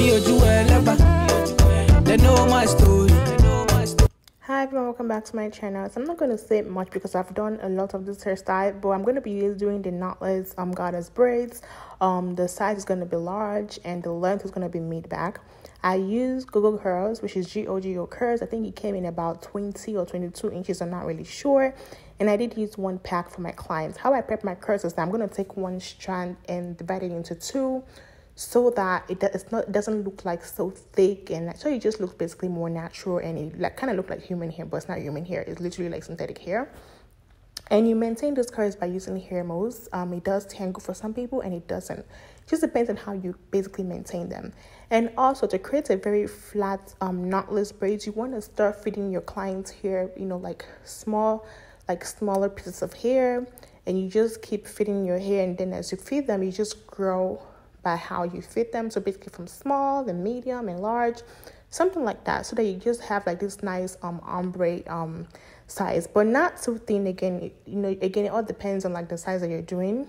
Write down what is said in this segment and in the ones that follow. Hi everyone, welcome back to my channel. So I'm not going to say much because I've done a lot of this hairstyle, but I'm going to be doing the knotless goddess braids. The size is going to be large and the length is going to be mid back. I use Google Curls, which is gogo curls. I think it came in about 20 or 22 inches. I'm not really sure. And I did use one pack for my clients. How I prep my curls is that I'm going to take one strand and divide it into two, so that it doesn't look like so thick, and so it just looks basically more natural, and it like kind of look like human hair, but it's not human hair. It's literally like synthetic hair. And you maintain those curls by using hair mousse. It does tangle for some people, and it doesn't. It just depends on how you basically maintain them. And also, to create a very flat knotless braids, you want to start fitting your client's hair, you know, like smaller pieces of hair, and you just keep fitting your hair, and then as you fit them, you just grow by how you fit them. So basically from small, then medium and large, something like that, so that you just have like this nice ombre size, but not too thin. Again, you know, again, it all depends on like the size that you're doing.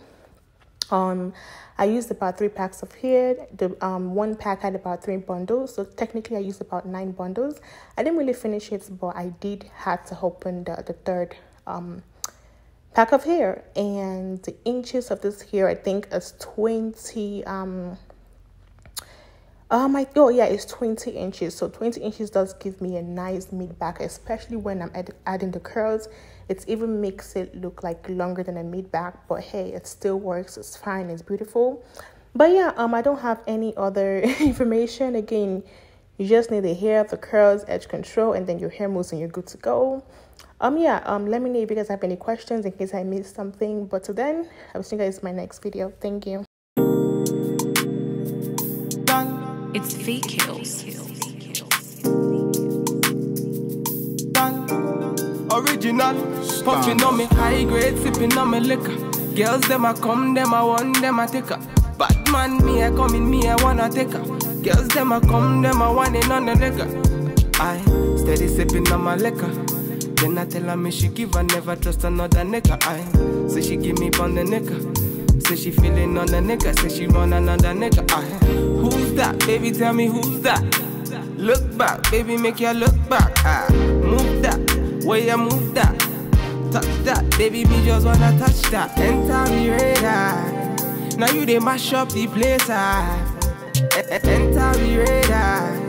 I used about 3 packs of hair. The one pack had about 3 bundles, so technically I used about 9 bundles. I didn't really finish it, but I did have to open the third pack of hair, and the inches of this hair I think is 20 it's 20 inches. So 20 inches does give me a nice mid back, especially when I'm adding the curls. It even makes it look like longer than a mid back, but hey, it still works. It's fine, it's beautiful. But yeah, I don't have any other information. Again, you just need the hair, the curls, edge control, and then your hair mousse, and you're good to go. Let me know if you guys have any questions in case I missed something. But till then, I will see you guys in my next video. Thank you. It's V-Kills. Original, pumping on me high grade, sipping on me liquor. Girls, them I come, them I want, them I take her. Bad man, me I come in, me I wanna take her. Girls, them I come, them I want it on the liquor. I steady sipping on my liquor. Then I tell her me she give her, never trust another nigga. I say she give me on the nigga. Say she feeling on the nigga. Say she run another nigga. I, who's that? Baby, tell me who's that? Look back, baby, make ya look back. I, move that, way you move that. Touch that, baby, me just wanna touch that. Enter me radar. Now you dey mash up the place. I, enter me radar.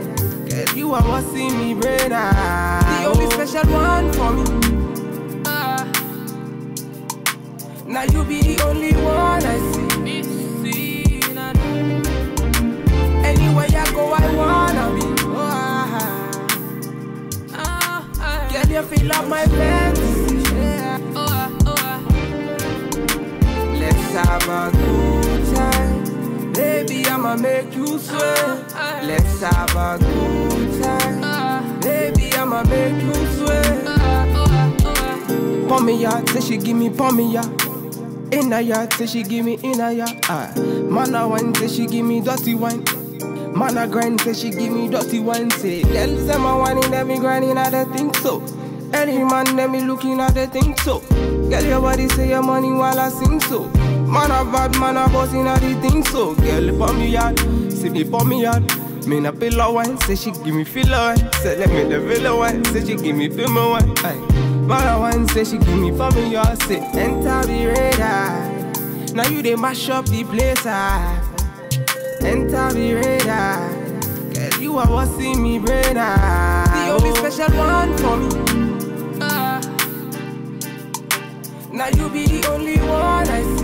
Cause you are what's in me brain. The only special one for me. Now you be the only one I see. Anywhere I go, I wanna be. Can you feel up my fantasy? Let's have a good time. Baby, I'ma make you sweat. Let's have a good time. Baby, I'ma make you sweat. Pump me out, say she give me pump me out. In a yard, say she give me in a yard. Man a wine, say she give me dirty wine. Man a grind, say she give me dirty wine. Say, girls them a whining, them me grinding, I don't think so. Any man them me looking, I don't think so. Girl, your body say your money while I sing so. Man a bad, man a bossing, I don't think so. Girl, pump me out, see me pump me out. Me na pillow wine, say she give me filler wine. Say let me the pillow wine, say she give me pillow wine. Mara wine, say she give me for me your say. Enter the radar. Now you dey mash up the place. Enter the radar. Girl, you are what's in me brain. The only special one for me. Now you be the only one I see.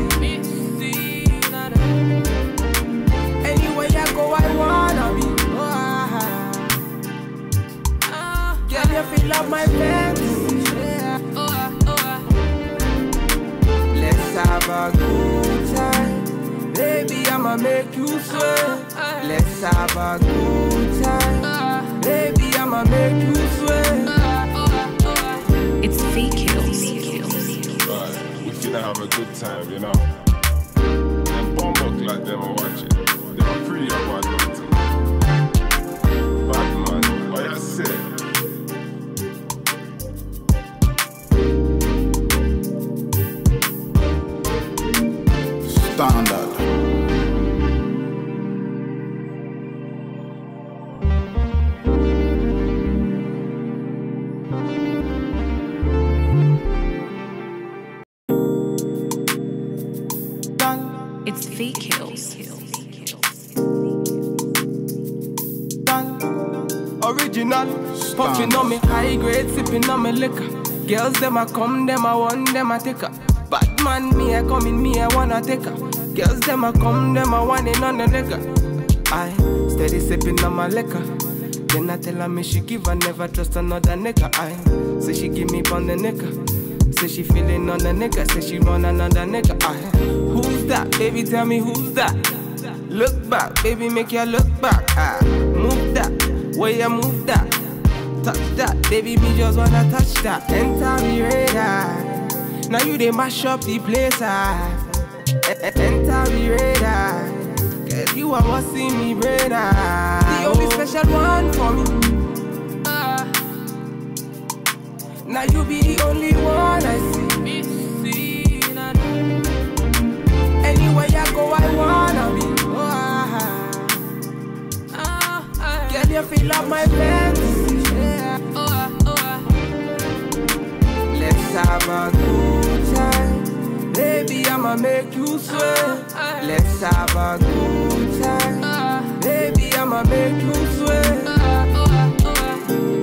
Anywhere I go, I wanna be. Girl, you fill up my fantasy. Let's have a good time. Baby, I'ma make you sweat. Let's have a good time. Baby, I'ma make you sweat. It's V-Kills. But we can have a good time, you know. Them bomb like them are watching. They are free of our daughter. Bad man, what I said. Standard. original. Puffin' on me high grade, sipping on me liquor. Girls, them I come, them I want, them I take her. Bad man, me I come in, me I wanna take her. Girls, them I come, them I want in on the liquor. I steady sipping on my liquor. Then I tell her me she give, I never trust another nigga. I say she give me on the nigga. Say she feeling on the nigga. Say she run another nigga. I who's that? Baby, tell me who's that? Look back, baby, make ya look back. I move that, way I move that. Touch that, baby, me just wanna touch that. Enter the radar. Now you they mash up the place. Enter the radar. Cause you are what's in me, brother. The only special one for me. Now you be the only one I see. Anywhere I go, I wanna be. Can you feel up my fantasy? Yeah. Let's have a good time. Baby, I'ma make you sweat. Let's have a good time. Baby, I'ma make you sweat.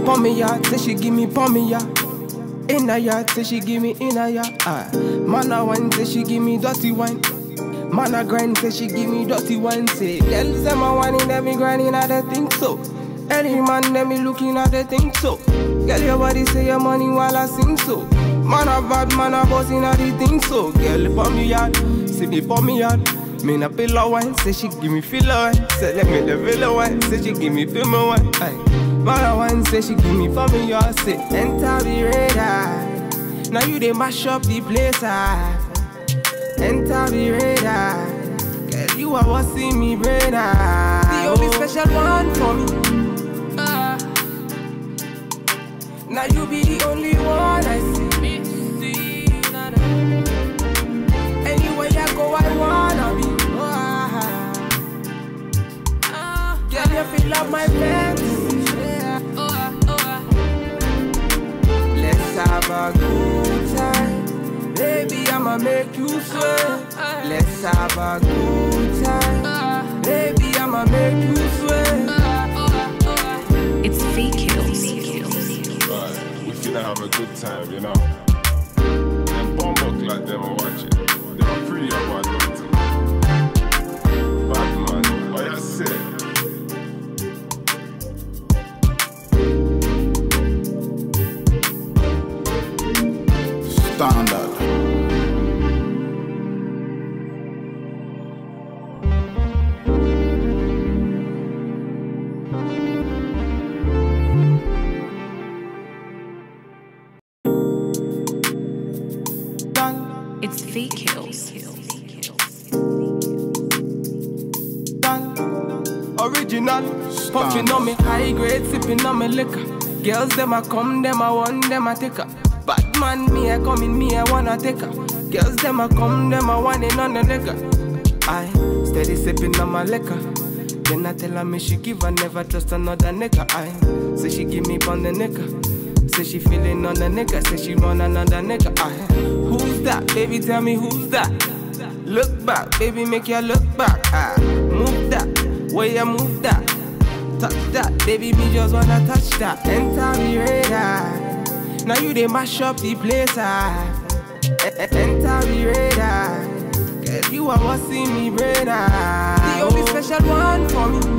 Pump me out, say she give me pump me out. In a yard, say she give me in a yard. Man a wine, say she give me dirty wine. Man a grind, say she give me dirty wine, say. Girls them a whining, them be grinding, I don't think so. Any man them be looking, I don't think so. Girl your body say your money while I sing so. Man a bad, man a bossing, I don't think so. Girl pop me yard, see me pop me yard. Me na pillow wine, say she give me filler wine. Say let me the pillow wine, say she give me female wine. Man a wine, say she give me for me yard, say. Enter the radar. Now you they mash up the place, enter the radar. Girl, you are what's in me, brother. The only special one for me. Now you be the only one I see. Anywhere I go, I wanna be. Girl, you fill up my fantasy. Let's have a good time. Baby, I'ma make you sweat. Let's have a good time. Baby, I'ma make you sweat. It's V-Kills. Right, we finna have a good time, you know. Them bomb look like them are watching. They are pretty about nothing. Bad man, what I said. Standard. It's V-Kills. Original. Puffin' on me high grade, sippin' on me liquor. Girls them I come, them I want, them I take her. Bad man, me I come in, me I wanna take her. Girls them I come, them I want in on the liquor. I steady sipping on my liquor. Then I tell her me she give, I never trust another nigga. I say she give me on the nigga. Say she feeling on the nigga. Say she run another nigga. I who's that? Baby, tell me who's that? Look back, baby, make ya look back. I move that, way I move that. Touch that, baby, me just wanna touch that. Enter the radar. Now you they mash up the place, enter the radar. Cause you are what's in me, brother. The only special one for me.